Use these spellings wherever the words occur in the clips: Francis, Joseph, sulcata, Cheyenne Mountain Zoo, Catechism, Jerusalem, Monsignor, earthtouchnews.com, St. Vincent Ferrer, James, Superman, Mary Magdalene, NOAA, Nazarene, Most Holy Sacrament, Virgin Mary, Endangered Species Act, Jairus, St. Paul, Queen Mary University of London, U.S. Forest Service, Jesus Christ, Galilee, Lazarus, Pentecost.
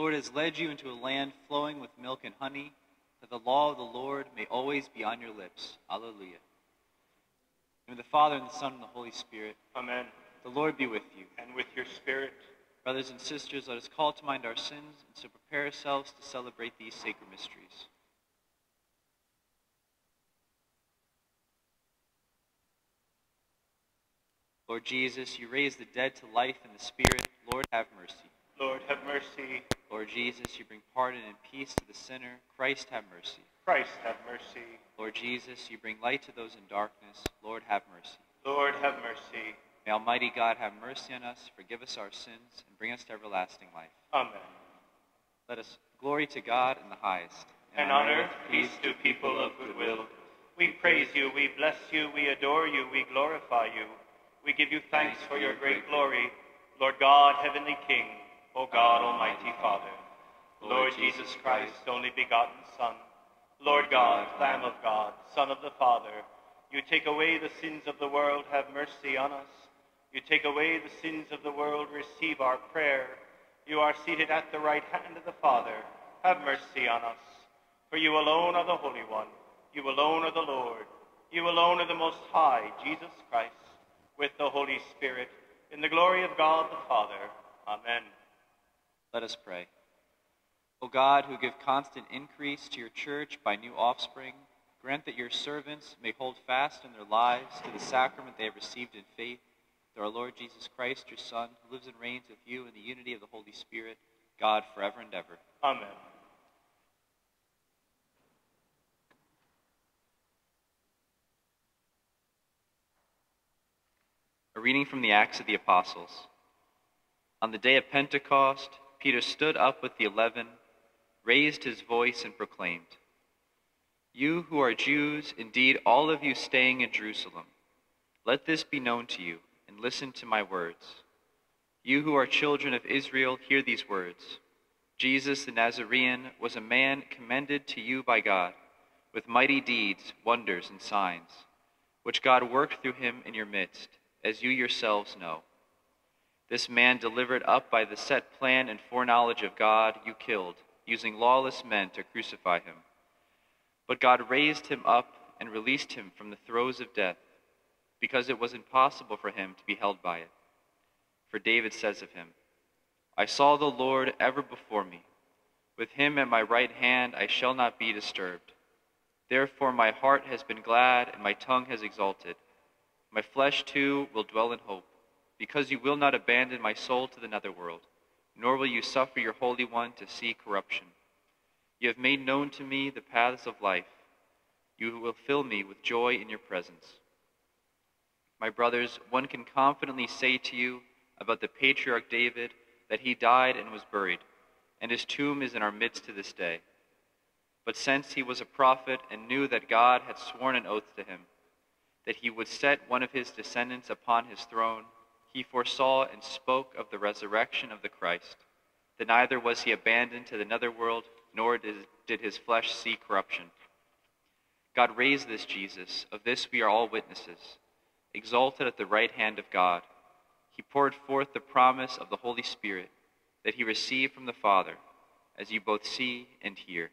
The Lord has led you into a land flowing with milk and honey, that the law of the Lord may always be on your lips. Alleluia. In the name of the Father, and the Son, and the Holy Spirit. Amen. The Lord be with you. And with your spirit. Brothers and sisters, let us call to mind our sins, and so prepare ourselves to celebrate these sacred mysteries. Lord Jesus, you raise the dead to life in the Spirit. Lord, have mercy. Lord, have mercy. Lord Jesus, you bring pardon and peace to the sinner. Christ, have mercy. Christ, have mercy. Lord Jesus, you bring light to those in darkness. Lord, have mercy. Lord, have mercy. May Almighty God have mercy on us, forgive us our sins, and bring us to everlasting life. Amen. Let us glory to God in the highest. And honor, peace to people of goodwill. We praise you, we bless you, we adore you, we glorify you. We give you thanks for your great glory, Lord God, Heavenly King, O God, Almighty Father, Lord Jesus Christ, only begotten Son, Lord God, Lamb of God, Son of the Father, you take away the sins of the world, have mercy on us. You take away the sins of the world, receive our prayer. You are seated at the right hand of the Father, have mercy on us. For you alone are the Holy One, you alone are the Lord, you alone are the Most High, Jesus Christ, with the Holy Spirit, in the glory of God the Father. Amen. Let us pray. O God, who give constant increase to your church by new offspring, grant that your servants may hold fast in their lives to the sacrament they have received in faith, through our Lord Jesus Christ, your Son, who lives and reigns with you in the unity of the Holy Spirit, God, forever and ever. Amen. A reading from the Acts of the Apostles. On the day of Pentecost, Peter stood up with the 11, raised his voice, and proclaimed, "You who are Jews, indeed all of you staying in Jerusalem, let this be known to you, and listen to my words. You who are children of Israel, hear these words. Jesus the Nazarene was a man commended to you by God, with mighty deeds, wonders, and signs, which God worked through him in your midst, as you yourselves know. This man, delivered up by the set plan and foreknowledge of God, you killed, using lawless men to crucify him. But God raised him up and released him from the throes of death, because it was impossible for him to be held by it. For David says of him, 'I saw the Lord ever before me. With him at my right hand I shall not be disturbed. Therefore my heart has been glad and my tongue has exalted. My flesh too will dwell in hope, because you will not abandon my soul to the netherworld, nor will you suffer your Holy One to see corruption. You have made known to me the paths of life. You will fill me with joy in your presence.' My brothers, one can confidently say to you about the patriarch David that he died and was buried, and his tomb is in our midst to this day. But since he was a prophet and knew that God had sworn an oath to him, that he would set one of his descendants upon his throne, he foresaw and spoke of the resurrection of the Christ, that neither was he abandoned to the netherworld, nor did his flesh see corruption. God raised this Jesus, of this we are all witnesses. Exalted at the right hand of God, he poured forth the promise of the Holy Spirit that he received from the Father, as you both see and hear."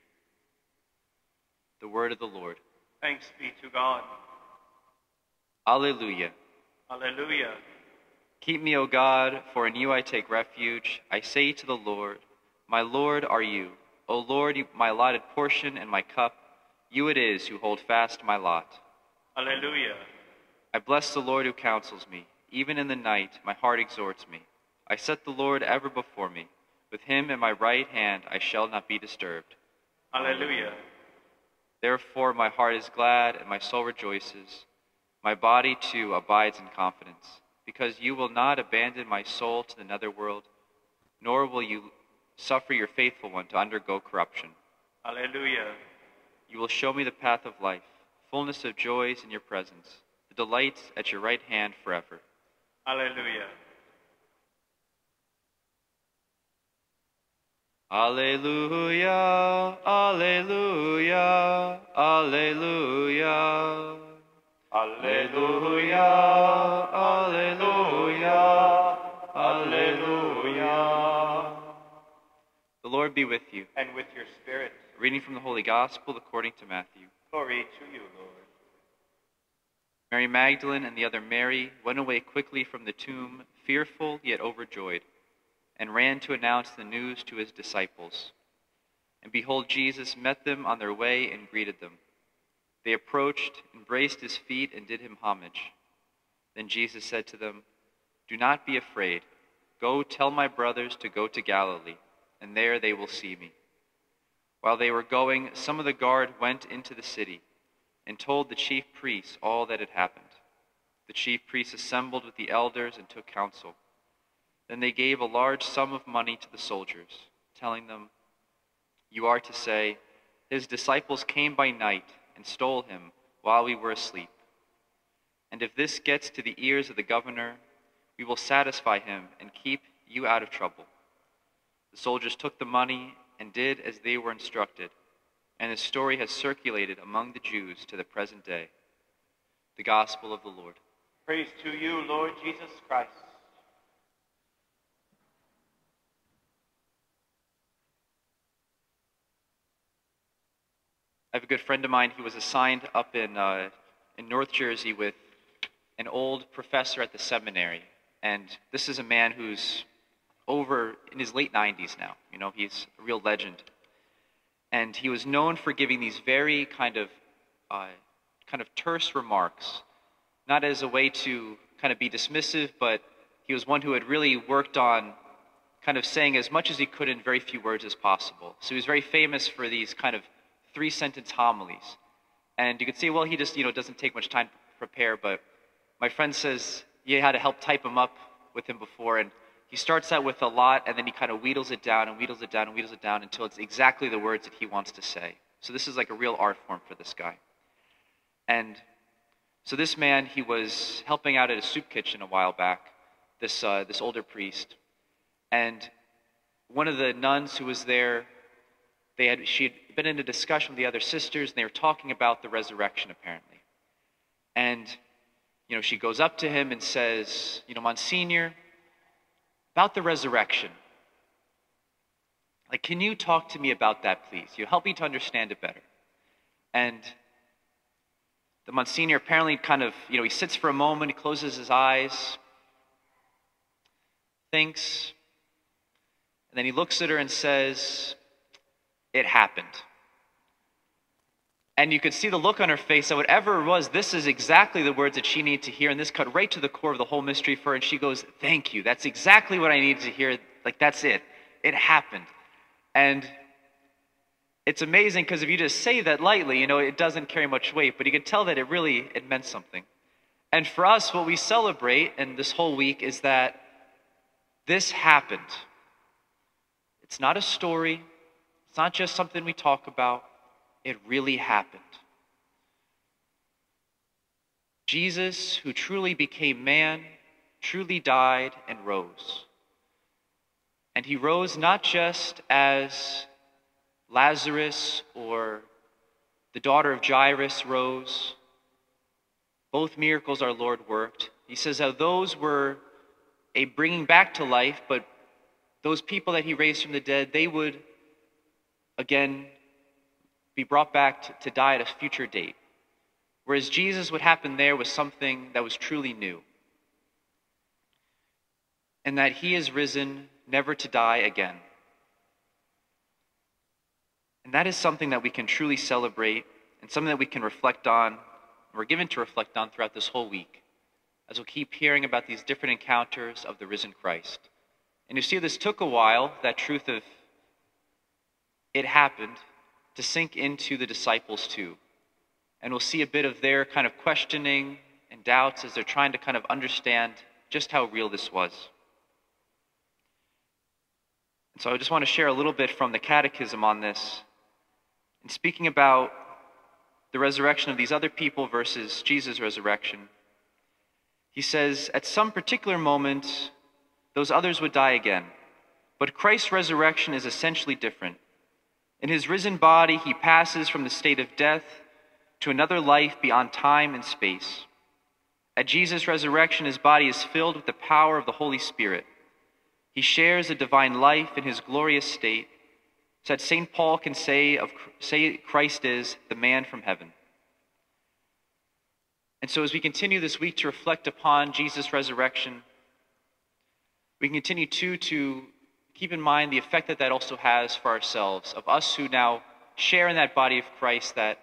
The word of the Lord. Thanks be to God. Alleluia. Alleluia. Keep me, O God, for in you I take refuge. I say to the Lord, my Lord are you. O Lord, my allotted portion and my cup, you it is who hold fast my lot. Alleluia. I bless the Lord who counsels me. Even in the night, my heart exhorts me. I set the Lord ever before me. With him in my right hand, I shall not be disturbed. Alleluia. Therefore, my heart is glad and my soul rejoices. My body, too, abides in confidence, because you will not abandon my soul to the netherworld, nor will you suffer your faithful one to undergo corruption. Alleluia. You will show me the path of life, fullness of joys in your presence, the delights at your right hand forever. Alleluia. Alleluia, alleluia, alleluia. Alleluia, alleluia, alleluia. The Lord Lord be with you. And with your spirit. A reading from the Holy Gospel according to Matthew. Glory to you, Lord. Mary Magdalene and the other Mary went away quickly from the tomb, fearful yet overjoyed, and ran to announce the news to his disciples. And behold, Jesus met them on their way and greeted them. They approached, embraced his feet, and did him homage. Then Jesus said to them, "Do not be afraid. Go tell my brothers to go to Galilee, and there they will see me." While they were going, some of the guard went into the city and told the chief priests all that had happened. The chief priests assembled with the elders and took counsel. Then they gave a large sum of money to the soldiers, telling them, "You are to say, 'His disciples came by night and stole him while we were asleep.' And if this gets to the ears of the governor, we will satisfy him and keep you out of trouble." The soldiers took the money and did as they were instructed, and the story has circulated among the Jews to the present day. The Gospel of the Lord. Praise to you, Lord Jesus Christ. I have a good friend of mine. He was assigned up in North Jersey with an old professor at the seminary. And this is a man who's over in his late 90s now. You know, he's a real legend. And he was known for giving these very kind of terse remarks, not as a way to kind of be dismissive, but he was one who had really worked on kind of saying as much as he could in very few words as possible. So he was very famous for these kind of three-sentence homilies. And you could say, well, he just, you know, doesn't take much time to prepare, but my friend says you had to help type him up with him before, and he starts out with a lot, and then he kind of wheedles it down and wheedles it down and wheedles it down until it's exactly the words that he wants to say. So this is like a real art form for this guy. And so this man, he was helping out at a soup kitchen a while back, this older priest. And one of the nuns who was there, she had been in a discussion with the other sisters, and they were talking about the resurrection, apparently. And, you know, she goes up to him and says, "You know, Monsignor, about the resurrection. Like, can you talk to me about that, please? You help me to understand it better." And the Monsignor apparently kind of, you know, he sits for a moment, he closes his eyes, thinks, and then he looks at her and says, "It happened." And you could see the look on her face that whatever it was, this is exactly the words that she needed to hear, and this cut right to the core of the whole mystery for her, and she goes, "Thank you, that's exactly what I needed to hear, like that's it, it happened." And it's amazing because if you just say that lightly, you know, it doesn't carry much weight, but you can tell that it meant something. And for us, what we celebrate in this whole week is that this happened. It's not a story, it's not just something we talk about. It really happened. Jesus, who truly became man, truly died and rose. And he rose not just as Lazarus or the daughter of Jairus rose. Both miracles our Lord worked. He says how those were a bringing back to life, but those people that he raised from the dead, they would again be brought back to die at a future date. Whereas Jesus, what happened there was something that was truly new. And that he is risen, never to die again. And that is something that we can truly celebrate and something that we can reflect on, we're given to reflect on throughout this whole week, as we'll keep hearing about these different encounters of the risen Christ. And you see, this took a while, that truth of it happened, to sink into the disciples too. And we'll see a bit of their kind of questioning and doubts as they're trying to kind of understand just how real this was. And so I just want to share a little bit from the Catechism on this. In speaking about the resurrection of these other people versus Jesus' resurrection, he says, "At some particular moment, those others would die again, but Christ's resurrection is essentially different. In his risen body, he passes from the state of death to another life beyond time and space. At Jesus' resurrection, his body is filled with the power of the Holy Spirit. He shares a divine life in his glorious state, so that St. Paul can say Christ is the man from heaven. And so as we continue this week to reflect upon Jesus' resurrection, we can continue too to keep in mind the effect that that also has for ourselves, of us who now share in that body of Christ, that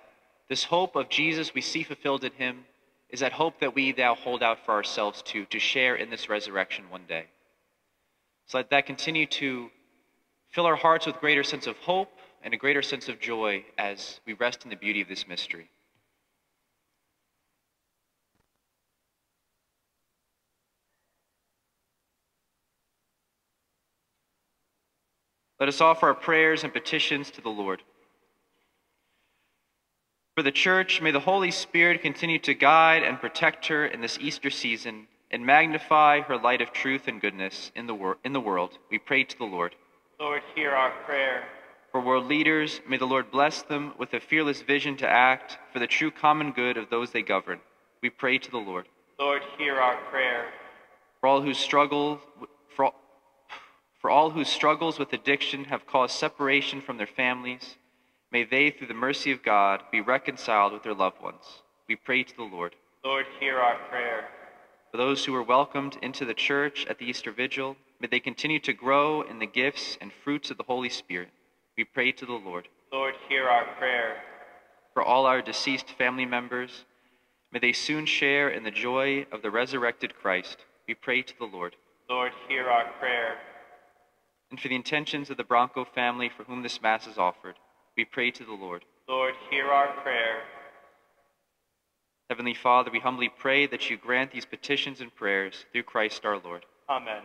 this hope of Jesus we see fulfilled in him is that hope that we now hold out for ourselves too, to share in this resurrection one day. So let that continue to fill our hearts with a greater sense of hope and a greater sense of joy as we rest in the beauty of this mystery. Let us offer our prayers and petitions to the Lord. For the Church, may the Holy Spirit continue to guide and protect her in this Easter season and magnify her light of truth and goodness in the world. We pray to the Lord. Lord, hear our prayer. For world leaders, may the Lord bless them with a fearless vision to act for the true common good of those they govern. We pray to the Lord. Lord, hear our prayer. For all whose struggles with addiction have caused separation from their families, may they, through the mercy of God, be reconciled with their loved ones. We pray to the Lord. Lord, hear our prayer. For those who were welcomed into the Church at the Easter Vigil, may they continue to grow in the gifts and fruits of the Holy Spirit. We pray to the Lord. Lord, hear our prayer. For all our deceased family members, may they soon share in the joy of the resurrected Christ. We pray to the Lord. Lord, hear our prayer. And for the intentions of the Bronco family for whom this Mass is offered, we pray to the Lord. Lord, hear our prayer. Heavenly Father, we humbly pray that you grant these petitions and prayers through Christ our Lord. Amen.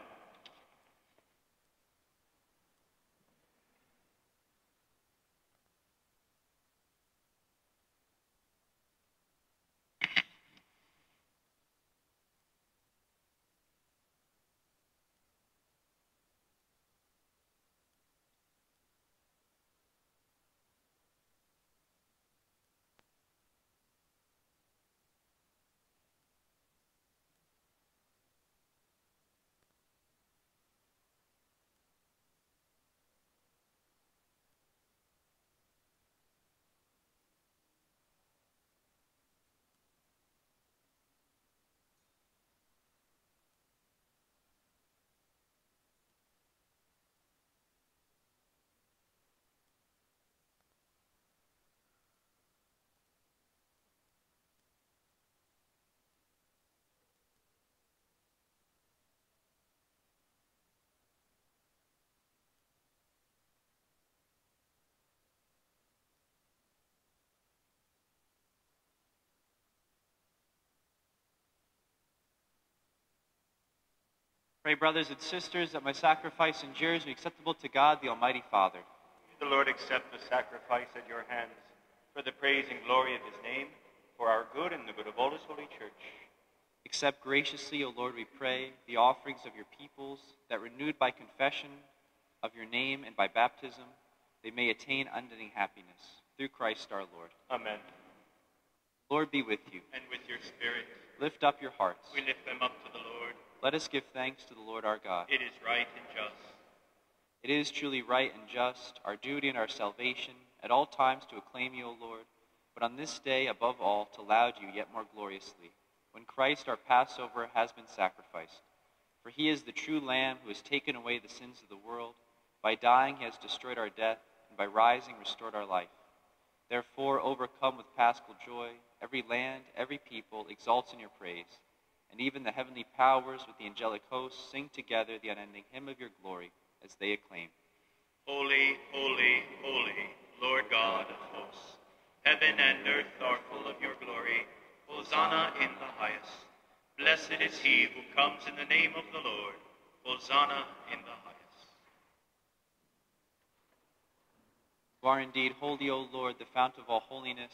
Pray, brothers and sisters, that my sacrifice and yours be acceptable to God, the Almighty Father. May the Lord accept the sacrifice at your hands for the praise and glory of his name, for our good and the good of all his holy church. Accept graciously, O Lord, we pray, the offerings of your peoples, that renewed by confession of your name and by baptism, they may attain unending happiness. Through Christ our Lord. Amen. Lord be with you. And with your spirit. Lift up your hearts. We lift them up to the Lord. Let us give thanks to the Lord our God. It is right and just. It is truly right and just, our duty and our salvation, at all times to acclaim you, O Lord, but on this day, above all, to laud you yet more gloriously, when Christ our Passover has been sacrificed. For he is the true Lamb who has taken away the sins of the world. By dying he has destroyed our death, and by rising restored our life. Therefore, overcome with paschal joy, every land, every people exalts in your praise. And even the heavenly powers with the angelic hosts sing together the unending hymn of your glory as they acclaim. Holy, holy, holy, Lord God of hosts. Heaven and earth are full of your glory. Hosanna in the highest. Blessed is he who comes in the name of the Lord. Hosanna in the highest. You are indeed holy, O Lord, the fount of all holiness.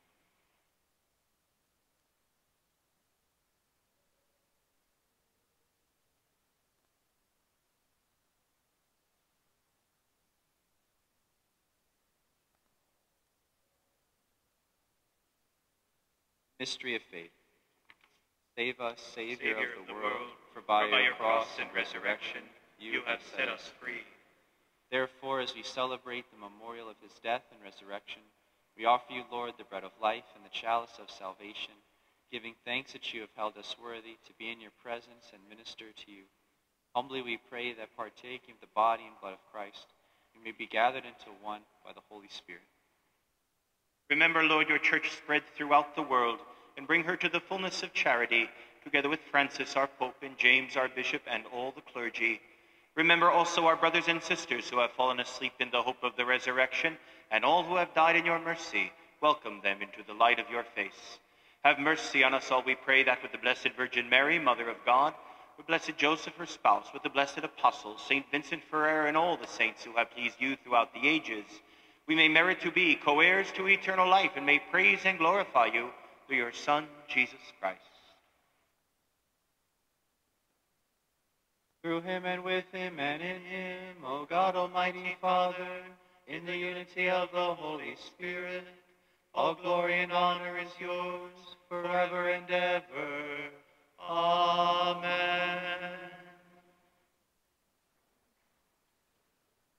Mystery of Faith. Save us, Savior of the world, for by your cross and resurrection you have set us free. Therefore, as we celebrate the memorial of his death and resurrection, we offer you, Lord, the bread of life and the chalice of salvation, giving thanks that you have held us worthy to be in your presence and minister to you. Humbly we pray that, partaking of the body and blood of Christ, we may be gathered into one by the Holy Spirit. Remember, Lord, your church spread throughout the world, and bring her to the fullness of charity, together with Francis, our Pope, and James, our Bishop, and all the clergy. Remember also our brothers and sisters who have fallen asleep in the hope of the resurrection, and all who have died in your mercy. Welcome them into the light of your face. Have mercy on us all, we pray, that with the Blessed Virgin Mary, Mother of God, with blessed Joseph, her spouse, with the blessed apostles, St. Vincent Ferrer, and all the saints who have pleased you throughout the ages, we may merit to be co-heirs to eternal life, and may praise and glorify you through your Son, Jesus Christ. Through him and with him and in him, O God, almighty Father, in the unity of the Holy Spirit, all glory and honor is yours forever and ever. Amen.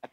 At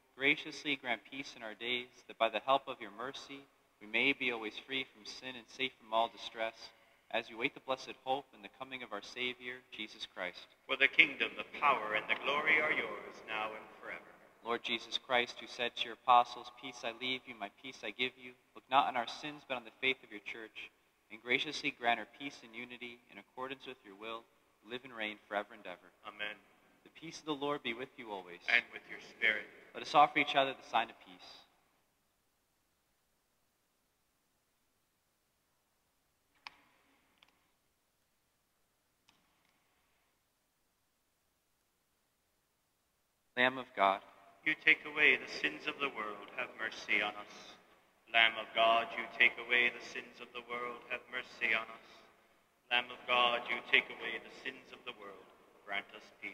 Graciously grant peace in our days, that by the help of your mercy we may be always free from sin and safe from all distress, as we wait the blessed hope and the coming of our Savior, Jesus Christ. For the kingdom, the power, and the glory are yours, now and forever. Lord Jesus Christ, who said to your apostles, "Peace I leave you, my peace I give you," look not on our sins but on the faith of your church, and graciously grant her peace and unity in accordance with your will, live and reign forever and ever. Amen. The peace of the Lord be with you always. And with your spirit. Let us offer each other the sign of peace. Lamb of God, you take away the sins of the world, have mercy on us. Lamb of God, you take away the sins of the world, have mercy on us. Lamb of God, you take away the sins of the world, grant us peace.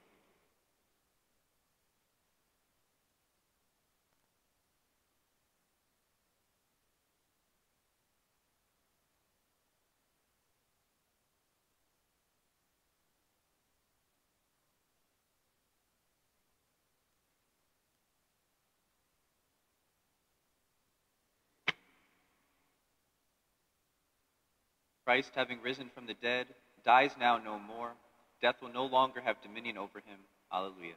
Christ, having risen from the dead, dies now no more. Death will no longer have dominion over him. Alleluia.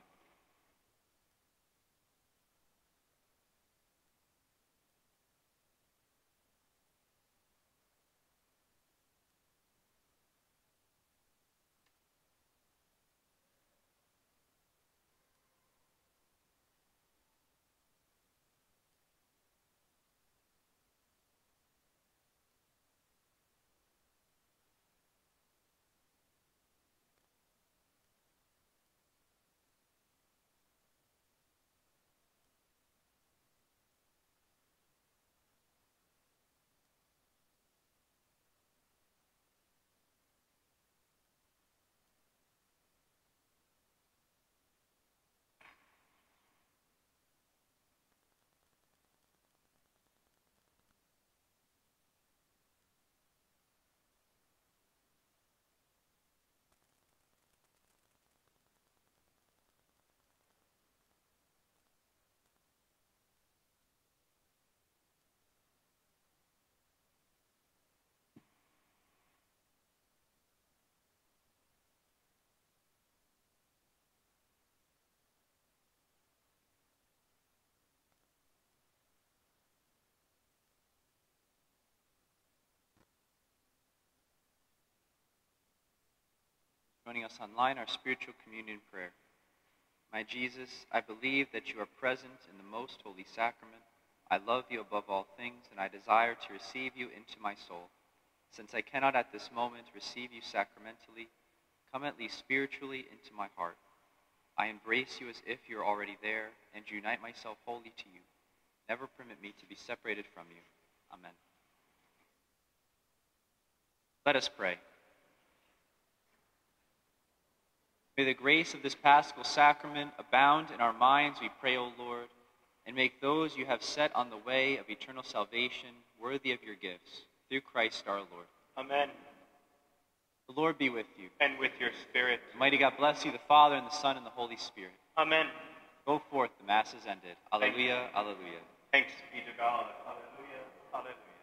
joining us online, our spiritual communion prayer. My Jesus, I believe that you are present in the most holy sacrament. I love you above all things, and I desire to receive you into my soul. Since I cannot at this moment receive you sacramentally, come at least spiritually into my heart. I embrace you as if you are already there, and unite myself wholly to you. Never permit me to be separated from you. Amen. Let us pray. May the grace of this Paschal Sacrament abound in our minds, we pray, O Lord, and make those you have set on the way of eternal salvation worthy of your gifts. Through Christ our Lord. Amen. The Lord be with you. And with your spirit. Almighty God bless you, the Father, and the Son, and the Holy Spirit. Amen. Go forth, the Mass is ended. Alleluia, alleluia. Thanks be to God. Alleluia, alleluia.